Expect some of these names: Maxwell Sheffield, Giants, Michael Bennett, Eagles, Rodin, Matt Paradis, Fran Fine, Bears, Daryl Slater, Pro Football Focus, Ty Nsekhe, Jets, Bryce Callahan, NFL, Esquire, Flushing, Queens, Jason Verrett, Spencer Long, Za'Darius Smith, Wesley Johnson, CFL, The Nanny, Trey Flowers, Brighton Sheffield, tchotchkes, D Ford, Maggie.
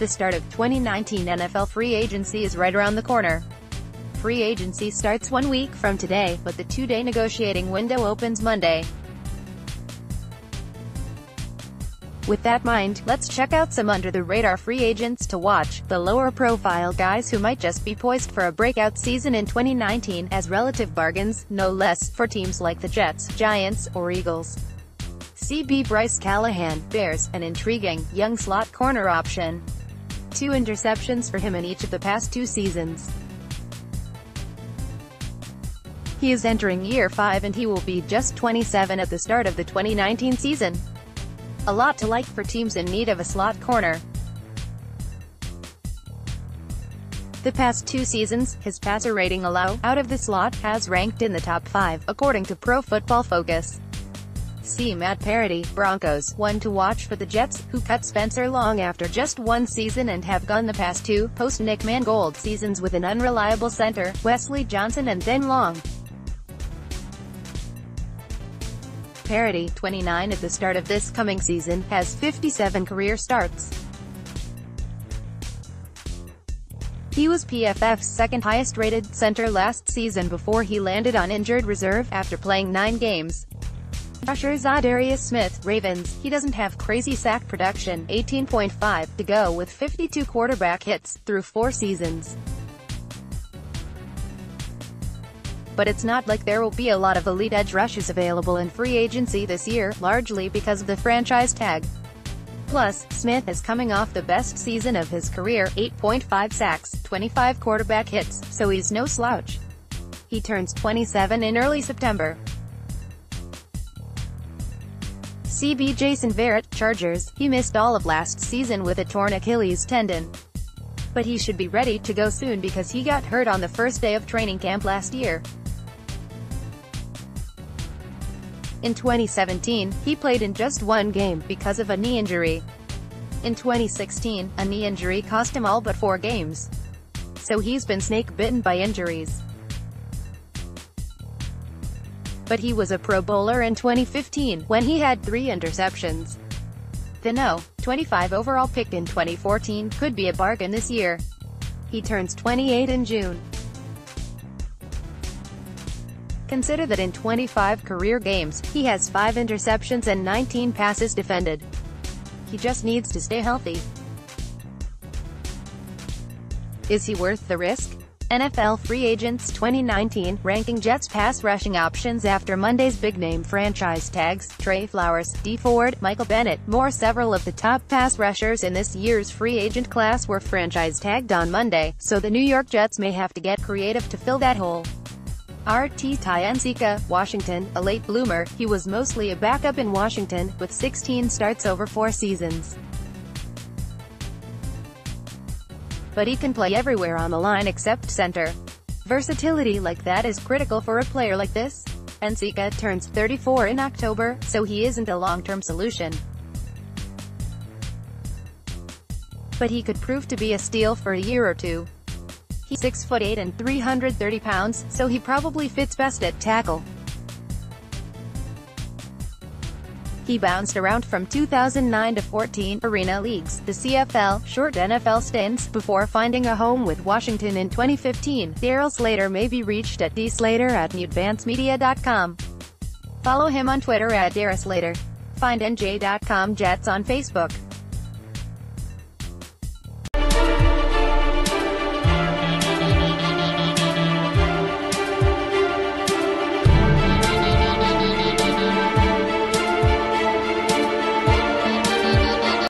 the start of 2019 NFL free agency is right around the corner. Free agency starts 1 week from today, but the two-day negotiating window opens Monday. With that in mind, let's check out some under-the-radar free agents to watch, the lower-profile guys who might just be poised for a breakout season in 2019, as relative bargains, no less, for teams like the Jets, Giants, or Eagles. CB Bryce Callahan, Bears, an intriguing, young slot corner option. 2 interceptions for him in each of the past 2 seasons. He is entering year 5 and he will be just 27 at the start of the 2019 season. A lot to like for teams in need of a slot corner. The past 2 seasons, his passer rating allow, out of the slot, has ranked in the top 5, according to Pro Football Focus. See Matt Paradis, Broncos, one to watch for the Jets, who cut Spencer Long after just 1 season and have gone the past 2, post-Nick Mangold seasons with an unreliable center, Wesley Johnson and then Long. Paradis, 29 at the start of this coming season, has 57 career starts. He was PFF's second highest rated center last season before he landed on injured reserve, after playing 9 games. Rusher Za'Darius Smith, Ravens, he doesn't have crazy sack production, 18.5, to go with 52 quarterback hits, through 4 seasons. But it's not like there will be a lot of elite edge rushes available in free agency this year, largely because of the franchise tag. Plus, Smith is coming off the best season of his career, 8.5 sacks, 25 quarterback hits, so he's no slouch. He turns 27 in early September. CB Jason Verrett, Chargers, he missed all of last season with a torn Achilles tendon. But he should be ready to go soon because he got hurt on the first day of training camp last year. In 2017, he played in just 1 game, because of a knee injury. In 2016, a knee injury cost him all but 4 games. So he's been snake-bitten by injuries. But he was a Pro Bowler in 2015, when he had 3 interceptions. The No. 25 overall pick in 2014 could be a bargain this year. He turns 28 in June. Consider that in 25 career games, he has 5 interceptions and 19 passes defended. He just needs to stay healthy. Is he worth the risk? NFL Free Agents 2019, ranking Jets pass rushing options after Monday's big-name franchise tags, Trey Flowers, D Ford, Michael Bennett, more. Several of the top pass rushers in this year's free agent class were franchise tagged on Monday, so the New York Jets may have to get creative to fill that hole. RT Ty Nsekhe, Washington, a late bloomer, he was mostly a backup in Washington, with 16 starts over 4 seasons. But he can play everywhere on the line except center. Versatility like that is critical for a player like this. Nsekhe turns 34 in October, so he isn't a long-term solution. But he could prove to be a steal for a year or 2. He's 6'8" and 330 pounds, so he probably fits best at tackle. He bounced around from 2009 to 14 arena leagues, the CFL, short NFL stints, before finding a home with Washington in 2015. Daryl Slater may be reached at dslater@newadvancemedia.com. Follow him on Twitter at DarylSlater. Find NJ.com Jets on Facebook.